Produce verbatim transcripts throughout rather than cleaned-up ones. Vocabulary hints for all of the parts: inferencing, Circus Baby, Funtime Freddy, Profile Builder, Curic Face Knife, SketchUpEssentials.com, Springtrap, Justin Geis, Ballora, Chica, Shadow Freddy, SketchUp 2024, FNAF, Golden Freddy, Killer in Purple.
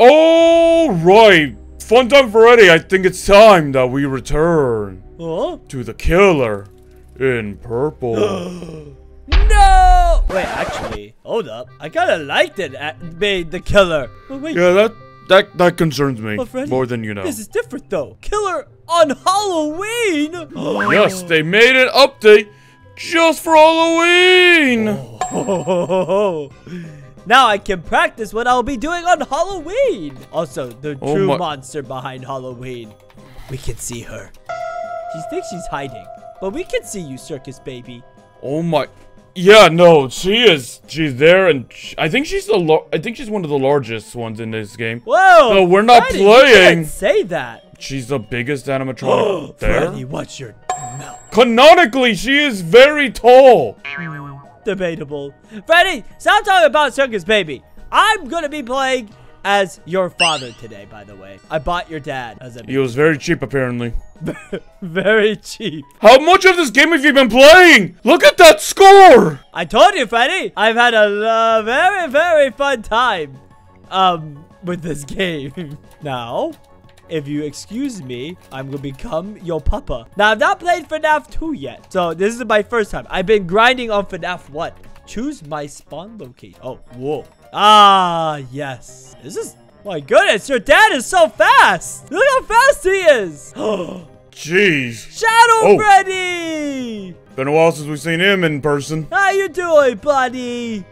Alright, Funtime Freddy, I think it's time that we return huh? to the Killer in Purple. No! Wait, actually, hold up. I kinda liked it, made the Killer. Oh, wait. Yeah, that, that, that concerns me Freddy, more than you know. This is different, though. Killer on Halloween! Yes, they made an update just for Halloween! Oh, ho, ho, ho, ho. Now I can practice what I'll be doing on Halloween! Also, the oh true my. monster behind Halloween. We can see her. She thinks she's hiding, but we can see you, Circus Baby. Oh my... Yeah, no, she is. She's there, and she, I think she's the. I think she's one of the largest ones in this game. Whoa! No, we're not Freddy, playing. You can't say that. She's the biggest animatronic there. Freddy, what's your mouth? Canonically, she is very tall. Debatable. Freddy, stop talking about Circus Baby. I'm gonna be playing as your father today. By the way, I bought your dad as a. He was very cheap, apparently. Very cheap. How much of this game have you been playing? Look at that score! I told you, Freddy. I've had a uh, very, very fun time um, with this game. Now, if you excuse me, I'm going to become your papa. Now, I've not played FNAF two yet, so this is my first time. I've been grinding on FNAF one. Choose my spawn location. Oh, whoa. Ah, yes. This is... My goodness, your dad is so fast! Look how fast he is! Jeez. Shadow oh. Freddy! Been a while since we've seen him in person. How you doing, buddy?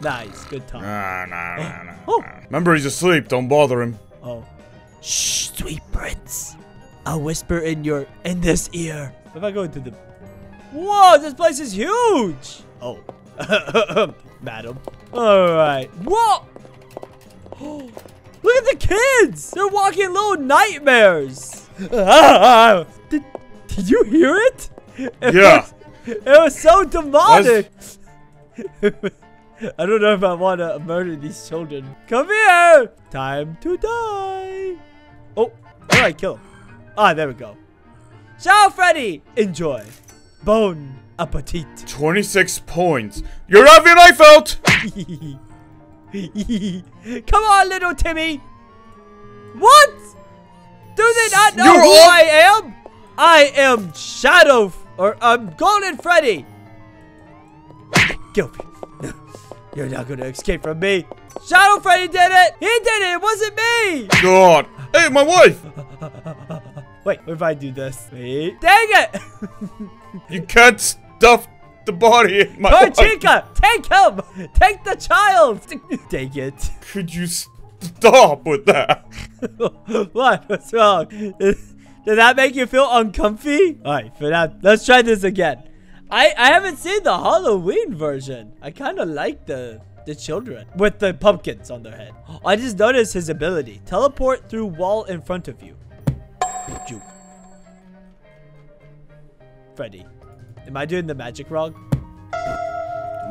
Nice, good time. Nah, nah, nah, nah, oh. nah. Remember, he's asleep. Don't bother him. Oh. Shh, sweet prince. I'll whisper in your in this ear. If I go into the... Whoa, this place is huge! Oh. Madam. All right. Whoa! Oh. Look at the kids! They're walking little nightmares! Ah, did, did you hear it? it yeah. Was, it was so demonic! I don't know if I want to murder these children. Come here! Time to die! Oh, alright, kill him. Ah, there we go. Ciao, Freddy! Enjoy. Bon appetit. twenty-six points. You're having your knife out! Come on, little Timmy. What? Do they not know You're who all... I am? I am Shadow, F or I'm um, Golden Freddy. Kill me. You're not gonna escape from me. Shadow Freddy did it. He did it. It wasn't me. God. Hey, my wife. Wait. What if I do this? Wait. Dang it. You can't stuff the body in my Go, wife. Chica. Take him! Take the child! Take it. Could you stop with that? What? What's wrong? Did that make you feel uncomfy? Alright, for that, let's try this again. I, I haven't seen the Halloween version. I kind of like the, the children with the pumpkins on their head. I just noticed his ability. Teleport through wall in front of you. you. Freddy, am I doing the magic wrong?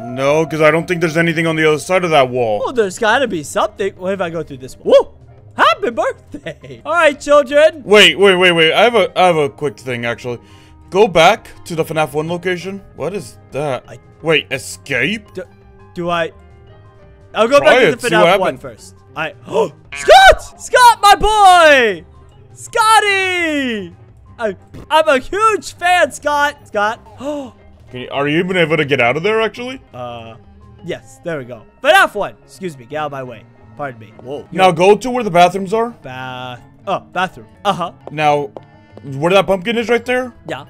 No, because I don't think there's anything on the other side of that wall. Oh, there's gotta be something. What if I go through this one? Whoa! Happy birthday! All right, children. Wait, wait, wait, wait. I have a, I have a quick thing actually. Go back to the FNAF one location. What is that? I, wait, escape? Do, do I? I'll go Try back it, to the FNAF one first. I. Oh, Scott! Scott, my boy! Scotty! I, I'm a huge fan, Scott. Scott. Oh. Can you, are you even able to get out of there, actually? Uh, yes. There we go. FNAF one. Excuse me. Get out of my way. Pardon me. Whoa. Now Yo. go to where the bathrooms are. Bath. Oh, bathroom. Uh-huh. Now, where that pumpkin is right there? Yeah.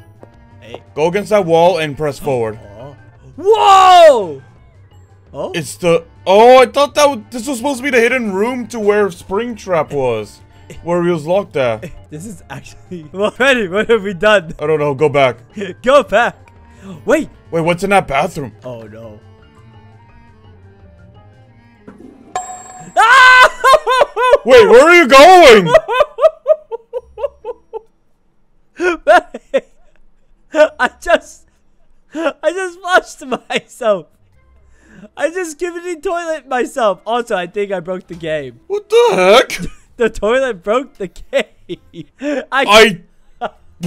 Hey. Go against that wall and press forward. Oh. Whoa! Oh? It's the... Oh, I thought that was, this was supposed to be the hidden room to where Springtrap was. Where he was locked at. This is actually... Well, Freddy, what have we done? I don't know. Go back. Go back. Wait! Wait, what's in that bathroom? Oh no. Ah! Wait, where are you going? I just... I just flushed myself. I just skimmed toilet myself. Also, I think I broke the game. What the heck? The toilet broke the game. I... I...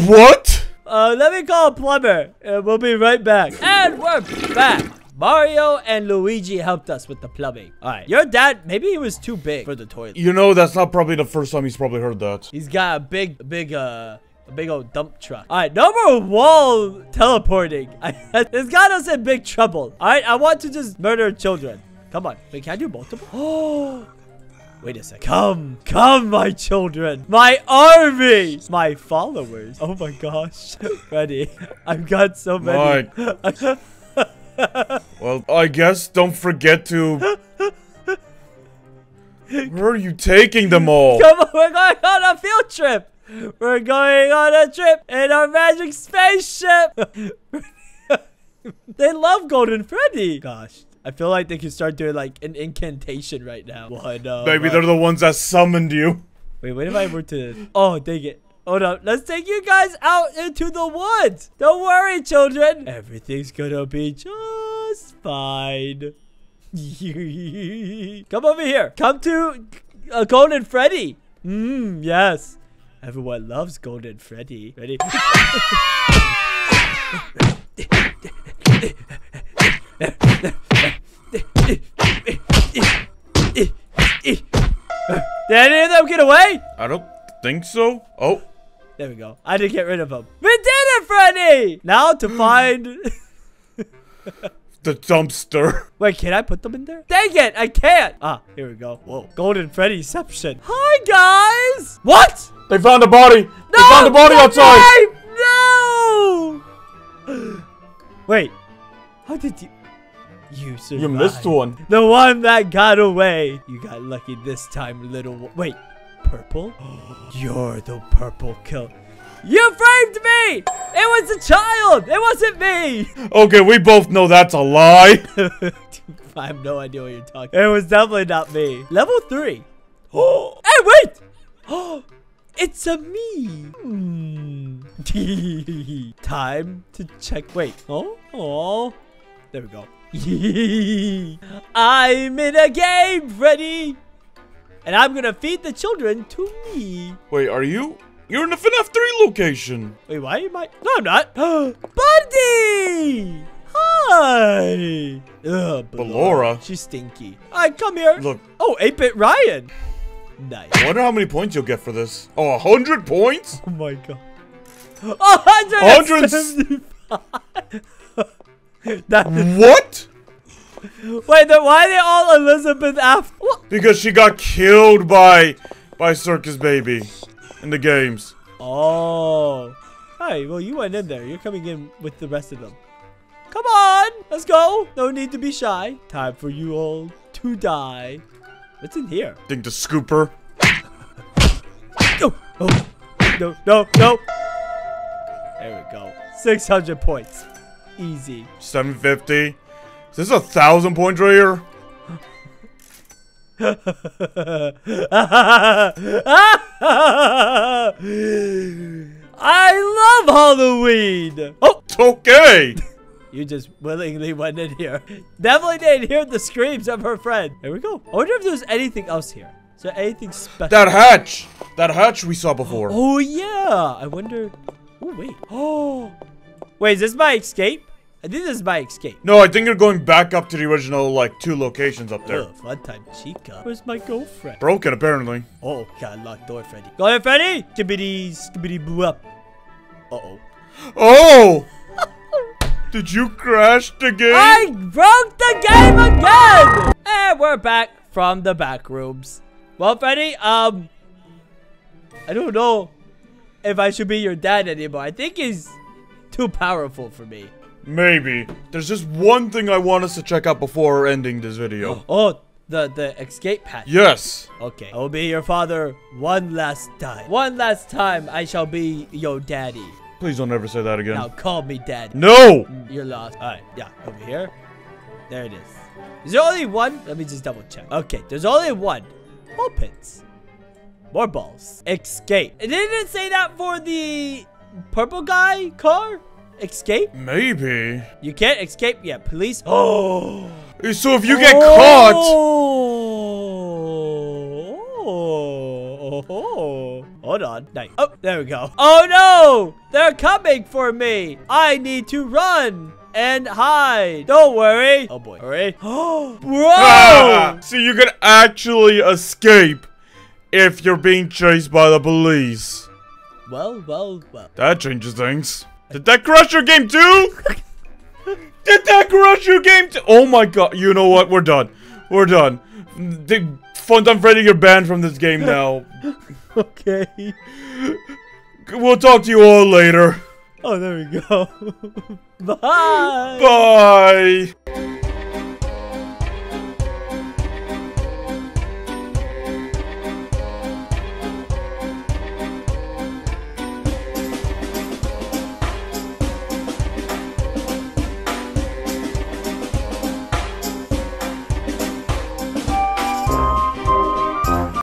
What? Uh, let me call a plumber, and we'll be right back. And we're back. Mario and Luigi helped us with the plumbing. All right, your dad, maybe he was too big for the toilet. You know, that's not probably the first time he's probably heard that. He's got a big, big, uh... a big old dump truck. All right, number wall teleporting. This got us in big trouble. All right, I want to just murder children. Come on. Wait, can I do multiple? Oh, wait a sec. Come, come, my children. My army. My followers. Oh, my gosh. Freddy, I've got so many. My... Well, I guess don't forget to... Where are you taking them all? Come on, we're going on a field trip. We're going on a trip in our magic spaceship. They love Golden Freddy. Gosh, I feel like they can start doing like an incantation right now. What, uh, Maybe what? They're the ones that summoned you. Wait, what if I were to... Oh, dang it. Hold up. Let's take you guys out into the woods. Don't worry, children. Everything's gonna be just fine. Come over here. Come to uh, Golden Freddy. Mmm, yes. Everyone loves Golden Freddy. Ready? Did any of them get away? I don't think so. Oh. There we go. I did get rid of them. We did it, Freddy! Now to find... the dumpster. Wait, can I put them in there? Dang it, I can't. Ah, here we go. Whoa. Golden Freddyception. Hi, guys. What? They found a body. No, they found a body outside. No. Wait. How did you... You survived. You missed one. The one that got away. You got lucky this time, little... Wait. Purple? You're the purple killer. You framed me! It was a child! It wasn't me! Okay, we both know that's a lie. I have no idea what you're talking about. It was definitely not me. Level three. Oh! Hey, wait! Oh! It's a me. Hmm. Time to check. Wait. Oh? Oh. There we go. I'm in a game, Freddy! And I'm gonna feed the children to me. Wait, are you... You're in the FNAF three location. Wait, why am I? No, I'm not. Buddy! Hi! Ugh, Ballora. She's stinky. All right, come here. Look. Oh, eight bit Ryan. Nice. I wonder how many points you'll get for this. Oh, one hundred points? Oh, my God. one hundred seventy-five. That is... What? Wait, then why are they all Elizabeth after? Because she got killed by, by Circus Baby. In the games. Oh. Alright, well, you went in there. You're coming in with the rest of them. Come on. Let's go. No need to be shy. Time for you all to die. What's in here? Think the scooper. Oh, oh. No, no, no. There we go. six hundred points. Easy. seven fifty. Is this a thousand points right here? I love Halloween. Oh, it's okay. You just willingly went in here. Definitely didn't hear the screams of her friend. Here we go. I wonder if there's anything else here. Is there anything special? That hatch. That hatch we saw before. Oh yeah. I wonder. Oh wait. Oh. Wait. Is this my escape? I think this is my escape. No, I think you're going back up to the original, like, two locations up there. Ugh, Funtime Chica. Where's my girlfriend? Broken, apparently. Oh, God, locked door, Freddy. Go ahead, Freddy! Skibbity, skibbity, boo up. Uh-oh. Oh! Oh! Did you crash the game? I broke the game again! And we're back from the back rooms. Well, Freddy, um... I don't know if I should be your dad anymore. I think he's too powerful for me. Maybe. There's just one thing I want us to check out before ending this video. Oh, oh the, the escape hatch. Yes. Okay. I will be your father one last time. One last time, I shall be your daddy. Please don't ever say that again. Now call me daddy. No. You're lost. All right. Yeah. Over here. There it is. Is there only one? Let me just double check. Okay. There's only one. Ball pits. More balls. Escape. It didn't say that for the purple guy car? Escape? Maybe. You can't escape yet. Police. Oh. So if you get oh. caught. Oh. Oh. Hold on. Nice. Oh, there we go. Oh, no. They're coming for me. I need to run. and hide. Don't worry. Oh boy. All right. Oh, bro. Ah, so you can actually escape if you're being chased by the police. Well, well, well. That changes things. Did that crush your game too? Did that crush your game too? Oh my god. You know what? We're done. We're done. The Funtime Freddy, you're banned from this game now. Okay. We'll talk to you all later. Oh, there we go. Bye. Bye.